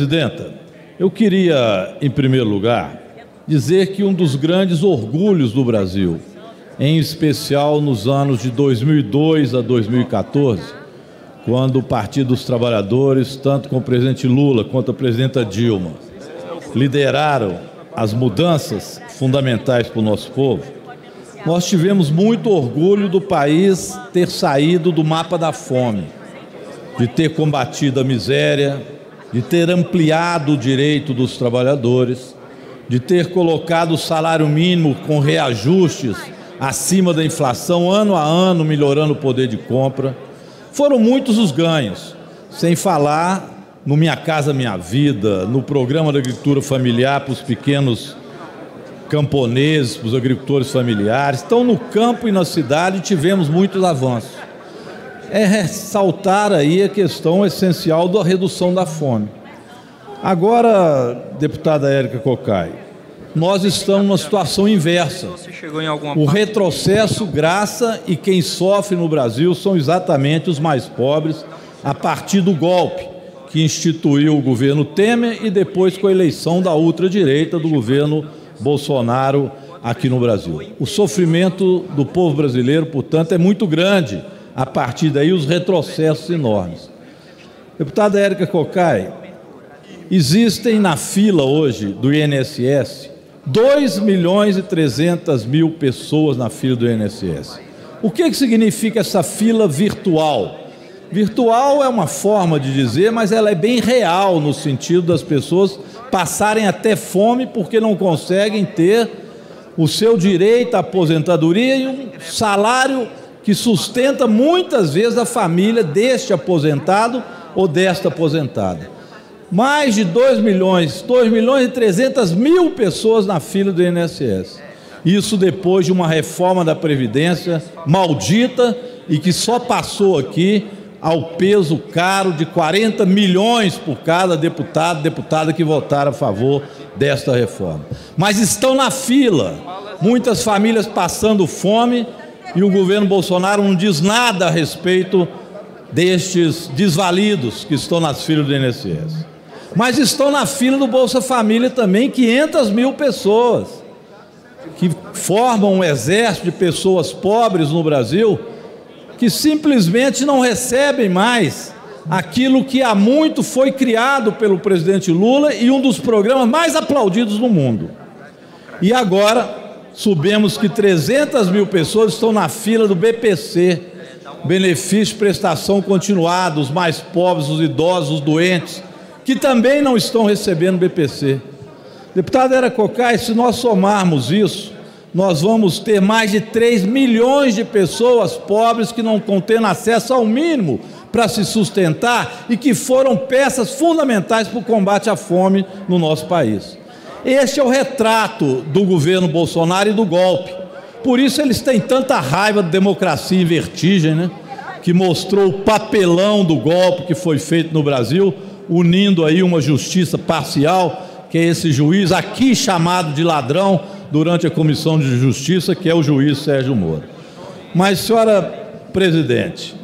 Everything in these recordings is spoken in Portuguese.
Presidenta, eu queria, em primeiro lugar, dizer que um dos grandes orgulhos do Brasil, em especial nos anos de 2002 a 2014, quando o Partido dos Trabalhadores, tanto com o presidente Lula quanto a presidenta Dilma, lideraram as mudanças fundamentais para o nosso povo, nós tivemos muito orgulho do país ter saído do mapa da fome, de ter combatido a miséria, de ter ampliado o direito dos trabalhadores, de ter colocado o salário mínimo com reajustes acima da inflação ano a ano, melhorando o poder de compra. Foram muitos os ganhos, sem falar no Minha Casa Minha Vida, no programa da agricultura familiar para os pequenos camponeses, para os agricultores familiares. Então, no campo e na cidade tivemos muitos avanços. É ressaltar aí a questão essencial da redução da fome. Agora, deputada Érika Kokay, nós estamos numa situação inversa. O retrocesso graça e quem sofre no Brasil são exatamente os mais pobres, a partir do golpe que instituiu o governo Temer e depois com a eleição da ultradireita do governo Bolsonaro aqui no Brasil. O sofrimento do povo brasileiro, portanto, é muito grande. A partir daí, os retrocessos enormes. Deputada Érika Kokay, existem na fila hoje do INSS 2.300.000 pessoas na fila do INSS. O que significa essa fila virtual? Virtual é uma forma de dizer, mas ela é bem real no sentido das pessoas passarem até fome porque não conseguem ter o seu direito à aposentadoria e um salário que sustenta muitas vezes a família deste aposentado ou desta aposentada. Mais de 2.300.000 pessoas na fila do INSS. Isso depois de uma reforma da Previdência maldita e que só passou aqui ao peso caro de 40 milhões por cada deputado, deputada que votaram a favor desta reforma. Mas estão na fila, muitas famílias passando fome, e o governo Bolsonaro não diz nada a respeito destes desvalidos que estão nas filas do INSS. Mas estão na fila do Bolsa Família também 500.000 pessoas, que formam um exército de pessoas pobres no Brasil, que simplesmente não recebem mais aquilo que há muito foi criado pelo presidente Lula e um dos programas mais aplaudidos no mundo. E agora sabemos que 300.000 pessoas estão na fila do BPC, benefício, prestação continuada, os mais pobres, os idosos, os doentes, que também não estão recebendo BPC. Deputada Érika Kokay, se nós somarmos isso, nós vamos ter mais de 3 milhões de pessoas pobres que não têm acesso ao mínimo para se sustentar e que foram peças fundamentais para o combate à fome no nosso país. Este é o retrato do governo Bolsonaro e do golpe. Por isso eles têm tanta raiva de democracia em vertigem, né? Que mostrou o papelão do golpe que foi feito no Brasil, unindo aí uma justiça parcial, que é esse juiz aqui chamado de ladrão durante a Comissão de Justiça, que é o juiz Sérgio Moro. Mas, senhora presidente,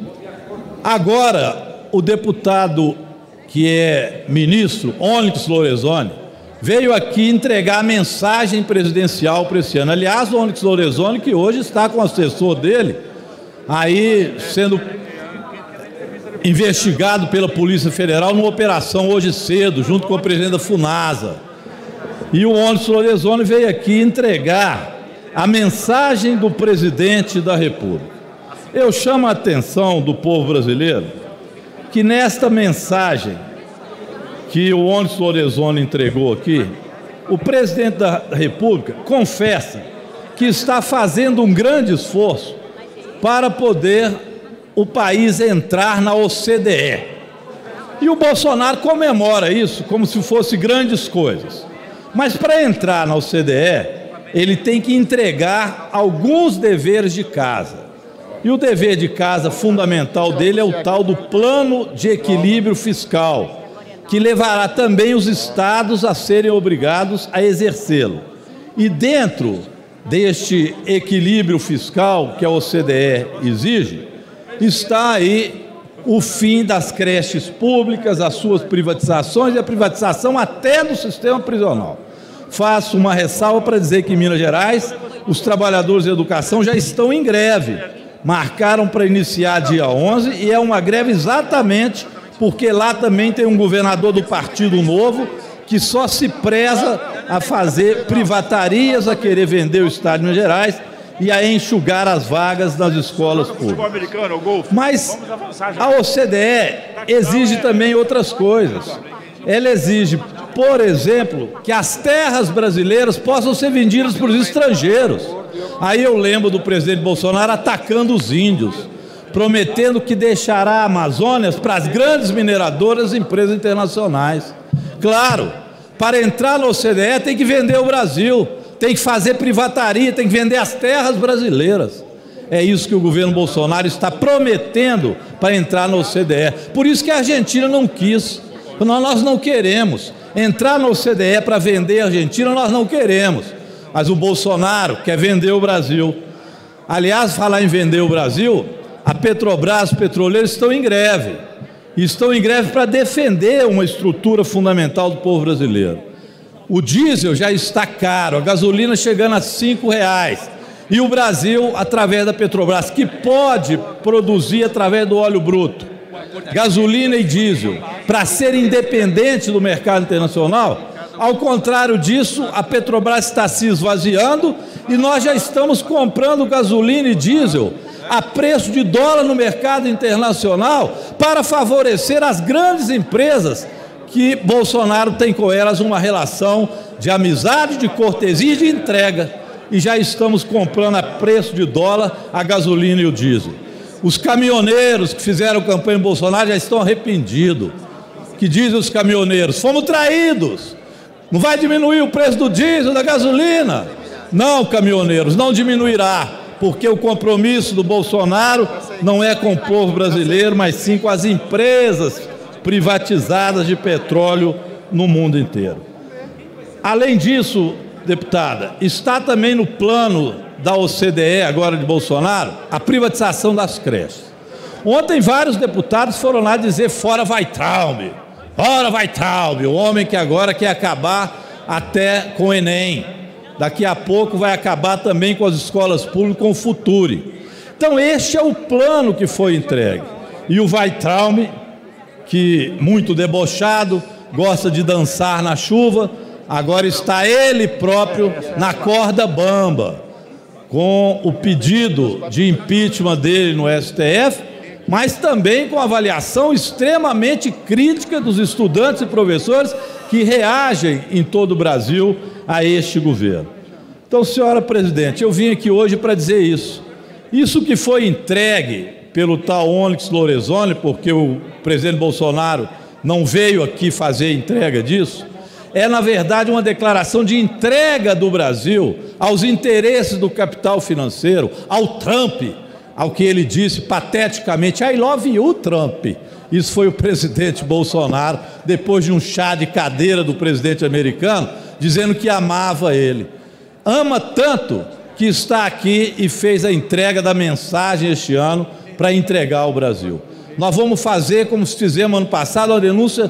agora o deputado que é ministro, Onyx Lorenzoni, veio aqui entregar a mensagem presidencial para esse ano. Aliás, o Onyx Lorenzoni, que hoje está com o assessor dele, aí sendo investigado pela Polícia Federal numa operação hoje cedo, junto com a presidente da Funasa. E o Onyx Lorenzoni veio aqui entregar a mensagem do presidente da República. Eu chamo a atenção do povo brasileiro que nesta mensagem que o Onyx Lorenzoni entregou aqui, o presidente da República confessa que está fazendo um grande esforço para poder o país entrar na OCDE. E o Bolsonaro comemora isso como se fosse grandes coisas. Mas para entrar na OCDE, ele tem que entregar alguns deveres de casa. E o dever de casa fundamental dele é o tal do plano de equilíbrio fiscal, que levará também os estados a serem obrigados a exercê-lo. E dentro deste equilíbrio fiscal que a OCDE exige, está aí o fim das creches públicas, as suas privatizações e a privatização até do sistema prisional. Faço uma ressalva para dizer que em Minas Gerais os trabalhadores da educação já estão em greve, marcaram para iniciar dia 11 e é uma greve exatamente porque lá também tem um governador do Partido Novo que só se preza a fazer privatarias, a querer vender o Estado de Minas Gerais e a enxugar as vagas nas escolas públicas. Mas a OCDE exige também outras coisas. Ela exige, por exemplo, que as terras brasileiras possam ser vendidas para os estrangeiros. Aí eu lembro do presidente Bolsonaro atacando os índios, prometendo que deixará a Amazônia para as grandes mineradoras e empresas internacionais. Claro, para entrar na OCDE tem que vender o Brasil, tem que fazer privataria, tem que vender as terras brasileiras. É isso que o governo Bolsonaro está prometendo para entrar na OCDE. Por isso que a Argentina não quis. Nós não queremos. Entrar na OCDE para vender a Argentina, nós não queremos. Mas o Bolsonaro quer vender o Brasil. Aliás, falar em vender o Brasil, a Petrobras, os petroleiros estão em greve. Estão em greve para defender uma estrutura fundamental do povo brasileiro. O diesel já está caro, a gasolina chegando a R$5. E o Brasil, através da Petrobras, que pode produzir através do óleo bruto, gasolina e diesel, para ser independente do mercado internacional, ao contrário disso, a Petrobras está se esvaziando e nós já estamos comprando gasolina e diesel a preço de dólar no mercado internacional para favorecer as grandes empresas que Bolsonaro tem com elas uma relação de amizade, de cortesia e de entrega. E já estamos comprando a preço de dólar a gasolina e o diesel. Os caminhoneiros que fizeram campanha em Bolsonaro já estão arrependidos. Que dizem os caminhoneiros, fomos traídos, não vai diminuir o preço do diesel, da gasolina. Não, caminhoneiros, não diminuirá, porque o compromisso do Bolsonaro não é com o povo brasileiro, mas sim com as empresas privatizadas de petróleo no mundo inteiro. Além disso, deputada, está também no plano da OCDE, agora de Bolsonaro, a privatização das creches. Ontem vários deputados foram lá dizer fora Weintraub, fora Weintraub, o homem que agora quer acabar até com o Enem. Daqui a pouco vai acabar também com as escolas públicas, com o Futuri. Então este é o plano que foi entregue. E o Weintraub, que muito debochado, gosta de dançar na chuva, agora está ele próprio na corda bamba, com o pedido de impeachment dele no STF, mas também com a avaliação extremamente crítica dos estudantes e professores que reagem em todo o Brasil a este governo. Então, senhora presidente, eu vim aqui hoje para dizer isso. Isso que foi entregue pelo tal Onyx Lorenzoni, porque o presidente Bolsonaro não veio aqui fazer entrega disso, é, na verdade, uma declaração de entrega do Brasil aos interesses do capital financeiro, ao Trump, ao que ele disse pateticamente, I love you, Trump. Isso foi o presidente Bolsonaro, depois de um chá de cadeira do presidente americano, dizendo que amava ele. Ama tanto que está aqui e fez a entrega da mensagem este ano para entregar ao Brasil. Nós vamos fazer, como fizemos ano passado, uma denúncia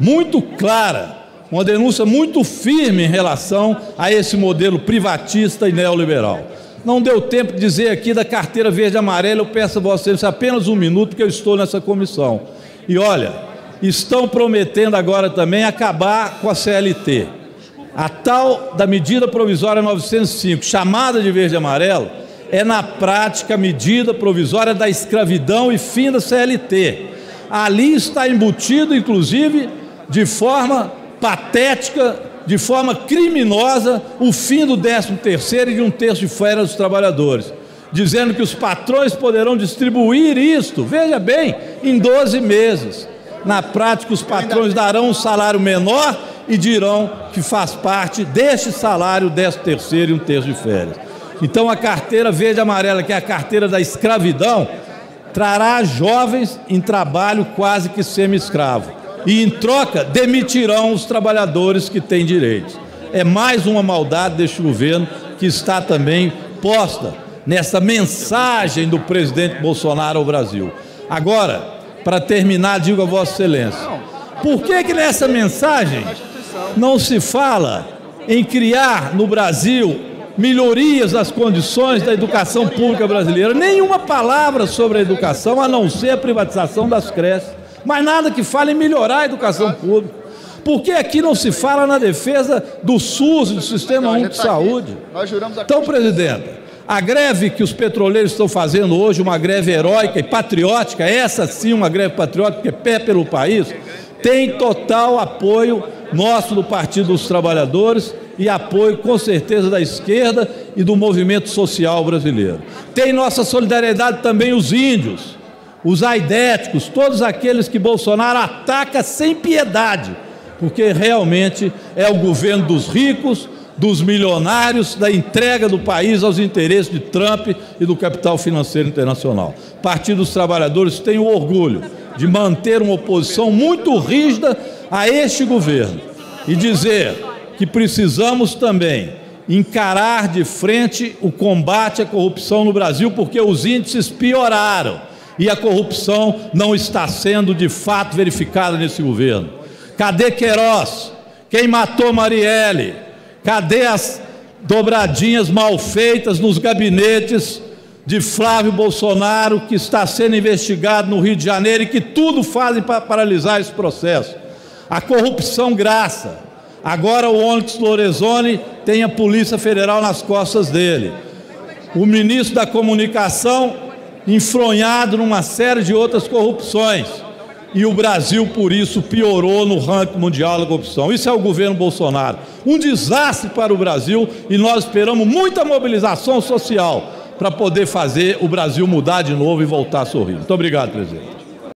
muito clara, uma denúncia muito firme em relação a esse modelo privatista e neoliberal. Não deu tempo de dizer aqui da carteira verde e amarela, eu peço a Vossa Excelência apenas um minuto, porque eu estou nessa comissão. E olha, estão prometendo agora também acabar com a CLT. A tal da medida provisória 905, chamada de verde e amarelo, é na prática a medida provisória da escravidão e fim da CLT. Ali está embutido, inclusive, de forma patética, de forma criminosa, o fim do 13º e de um terço de férias dos trabalhadores, dizendo que os patrões poderão distribuir isto, veja bem, em 12 meses. Na prática, os patrões darão um salário menor e dirão que faz parte deste salário, 13º e um terço de férias. Então, a carteira verde e amarela, que é a carteira da escravidão, trará jovens em trabalho quase que semi-escravo. E, em troca, demitirão os trabalhadores que têm direitos. É mais uma maldade deste governo que está também posta nessa mensagem do presidente Bolsonaro ao Brasil. Agora, Para terminar, digo a Vossa Excelência, por que que nessa mensagem não se fala em criar no Brasil melhorias nas condições da educação pública brasileira? Nenhuma palavra sobre a educação, a não ser a privatização das creches, mas nada que fale em melhorar a educação pública. Por que aqui não se fala na defesa do SUS, do Sistema Único de Saúde? Então, presidente, a greve que os petroleiros estão fazendo hoje, uma greve heróica e patriótica, essa sim uma greve patriótica, que é pé pelo país, tem total apoio nosso do Partido dos Trabalhadores e apoio, com certeza, da esquerda e do movimento social brasileiro. Tem nossa solidariedade também os índios, os aidéticos, todos aqueles que Bolsonaro ataca sem piedade, porque realmente é o governo dos ricos, dos milionários, da entrega do país aos interesses de Trump e do capital financeiro internacional. O Partido dos Trabalhadores tem o orgulho de manter uma oposição muito rígida a este governo e dizer que precisamos também encarar de frente o combate à corrupção no Brasil, porque os índices pioraram e a corrupção não está sendo de fato verificada nesse governo. Cadê Queiroz? Quem matou Marielle? Cadê as dobradinhas mal feitas nos gabinetes de Flávio Bolsonaro, que está sendo investigado no Rio de Janeiro e que tudo fazem para paralisar esse processo? A corrupção graça. Agora o Onyx Lorenzoni tem a Polícia Federal nas costas dele. O ministro da Comunicação enfronhado numa série de outras corrupções. E o Brasil, por isso, piorou no ranking mundial da corrupção. Isso é o governo Bolsonaro. Um desastre para o Brasil e nós esperamos muita mobilização social para poder fazer o Brasil mudar de novo e voltar a sorrir. Muito obrigado, presidente.